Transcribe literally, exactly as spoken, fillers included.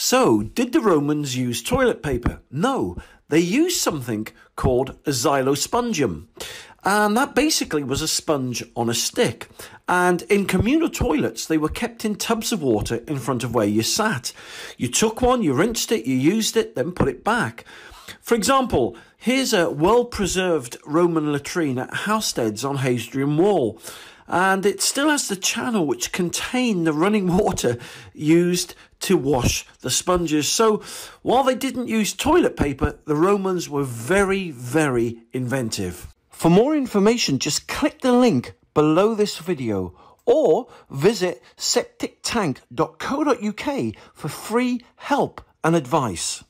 So, did the Romans use toilet paper? No, they used something called a xylospongium. And that basically was a sponge on a stick. And in communal toilets, they were kept in tubs of water in front of where you sat. You took one, you rinsed it, you used it, then put it back. For example, here's a well-preserved Roman latrine at Housesteads on Hadrian's Wall. And it still has the channel which contained the running water used to wash the sponges. So while they didn't use toilet paper, the Romans were very, very inventive. For more information, just click the link below this video or visit septic tank dot co dot U K for free help and advice.